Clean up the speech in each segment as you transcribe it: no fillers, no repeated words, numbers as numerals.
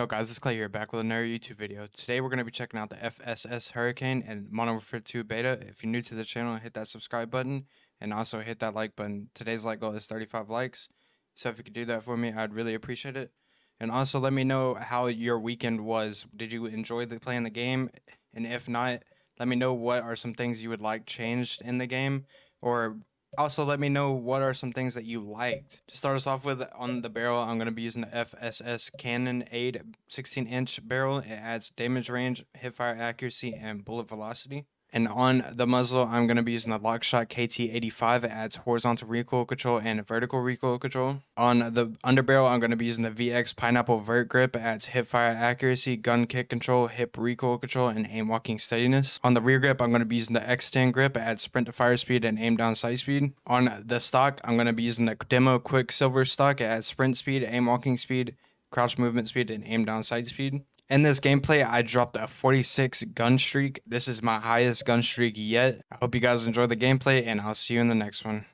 Yo guys, it's Clay here, back with another YouTube video. Today we're going to be checking out the FSS Hurricane and Modern Warfare 2 beta. If you're new to the channel, hit that subscribe button and also hit that like button. Today's like goal is 35 likes, so if you could do that for me, I'd really appreciate it. And also let me know how your weekend was. Did you enjoy playing the game? And if not, let me know what are some things you would like changed in the game, or also let me know what are some things that you liked. To start us off with, on the barrel, I'm going to be using the FSS Cannon A2 16-inch barrel. It adds damage range, hipfire accuracy, and bullet velocity. And on the muzzle, I'm going to be using the Lockshot KT-85. It adds horizontal recoil control and vertical recoil control. On the underbarrel, I'm going to be using the VX Pineapple Vert Grip. It adds hipfire accuracy, gun kick control, hip recoil control, and aim walking steadiness. On the rear grip, I'm going to be using the X-Stand Grip. It adds sprint to fire speed and aim down sight speed. On the stock, I'm going to be using the Demo Quicksilver Stock. It adds sprint speed, aim walking speed, crouch movement speed, and aim down sight speed. In this gameplay, I dropped a 46 gun streak. This is my highest gun streak yet. I hope you guys enjoy the gameplay, and I'll see you in the next one.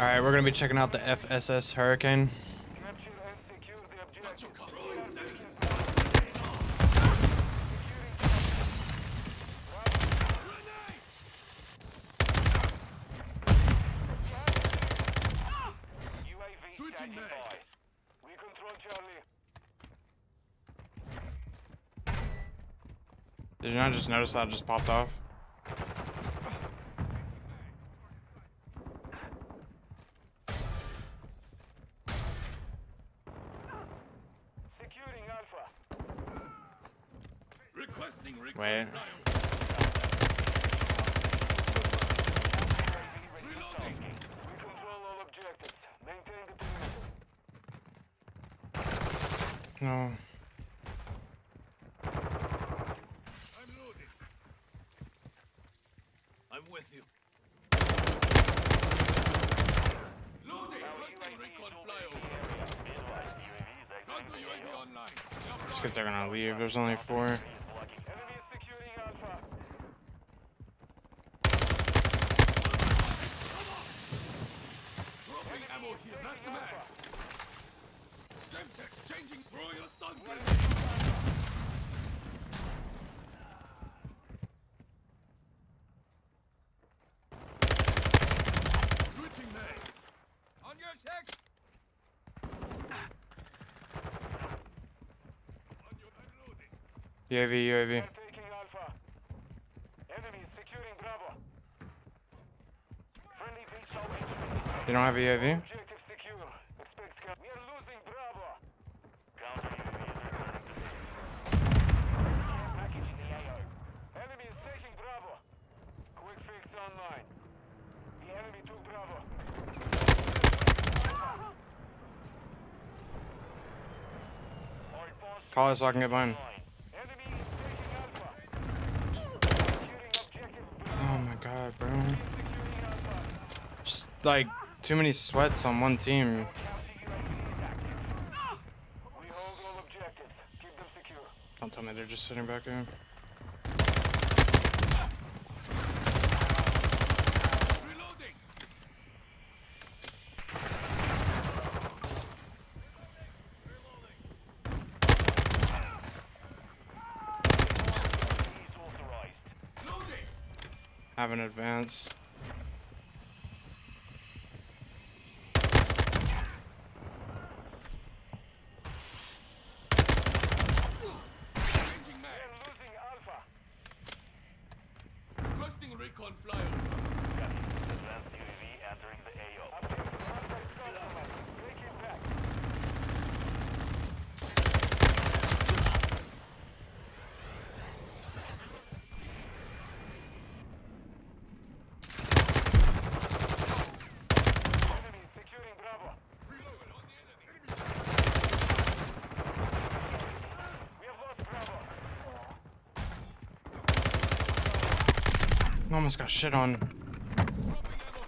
Alright, we're going to be checking out the FSS Hurricane. We control Charlie. Did you not just notice that it just popped off? Securing Alpha. Requesting request. Wait. No. I'm loaded. I'm with you. Loaded. These kids are gonna leave. There's only four. UAV, UAV. Enemy securing Bravo. Friendly beach. They don't have a UAV? Objective secure. Expect we are losing Bravo. Counter UAV. Package in the AO. Enemy is taking Bravo. Quick fix online. The enemy took Bravo. Call us so I can get behind. God, bro. Just like too many sweats on one team. Don't tell me they're just sitting back here. Have an advance. Requesting recon flyover. Advanced UAV entering the AO. Take it back. I almost got shit on.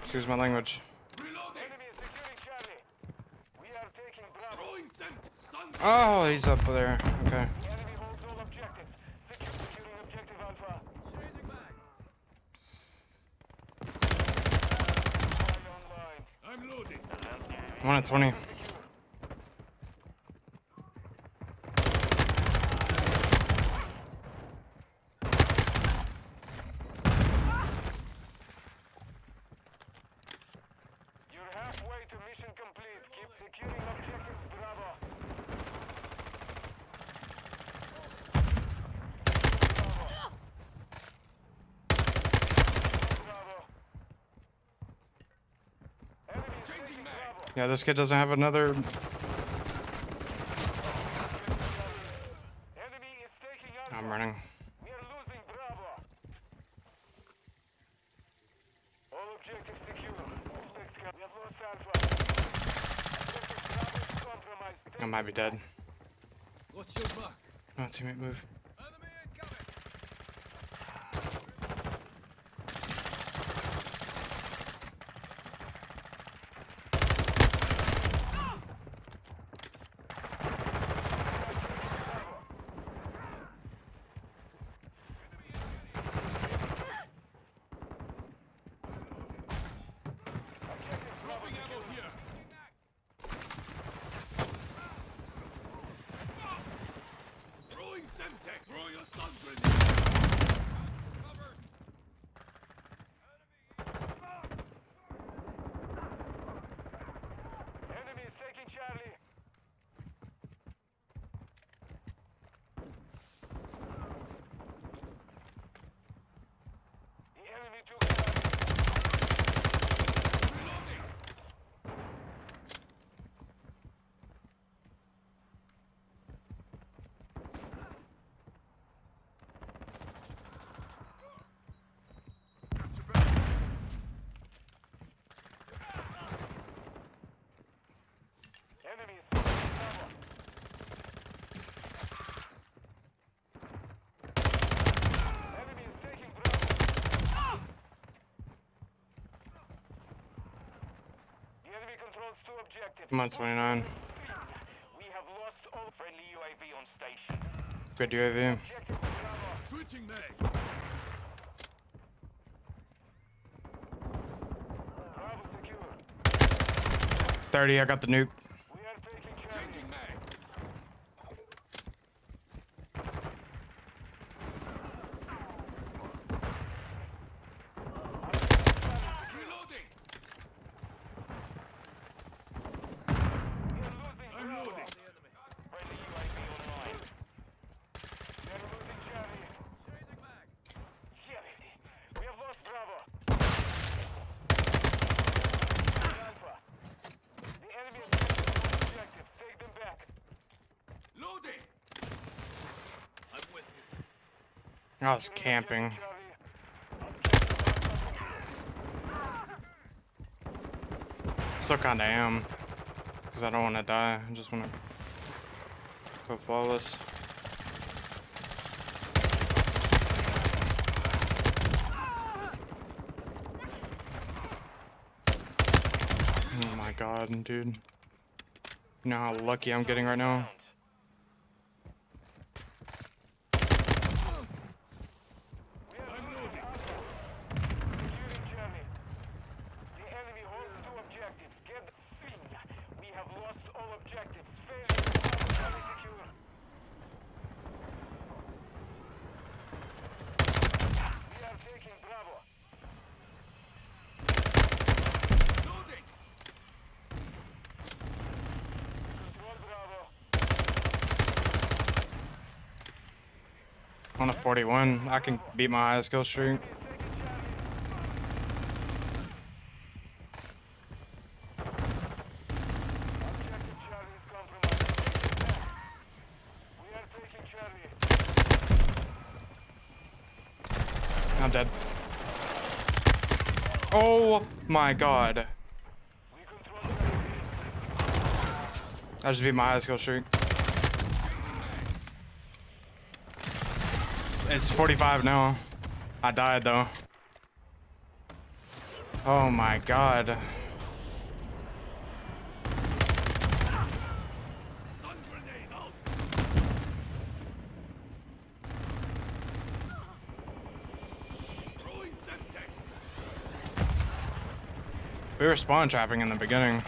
Excuse my language. Reloading. Enemy is securing Charlie. We are taking Bravo. Throwing scent. Stunned. Oh, he's up there. Okay. The enemy holds all objectives. Secure securing objective Alpha. Changing back. I'm loading. 1 at 20. Yeah, this kid doesn't have another. Enemy is taking out. I'm running. We are losing Bravo. All objectives secure. We have lost Alpha. I might be dead. What's your mark? No, teammate, move. I'm on 29. We have lost all friendly UAV on station. Good UAV. Switching back. Bravo secure. 30, I got the nuke. We are taking changing mag. I was camping. Still kinda am. Cause I don't wanna die. I just wanna go flawless. Oh my god, dude. You know how lucky I'm getting right now? On a 41, I can beat my highest kill streak. I'm dead. Oh my god. I just beat my highest kill streak. It's 45 now. I died though. Oh my god. We were spawn trapping in the beginning.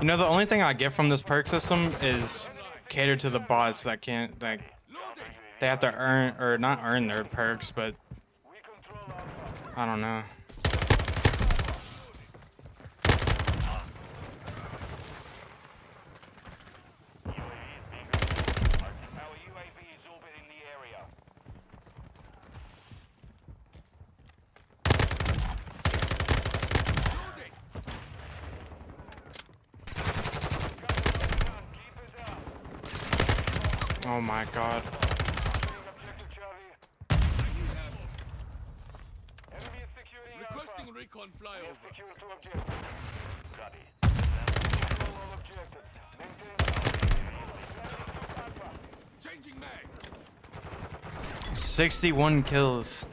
You know, the only thing I get from this perk system is cater to the bots that can't, like, they have to earn, or not earn their perks, but I don't know. Oh my god. Requesting recon flyover. 61 kills.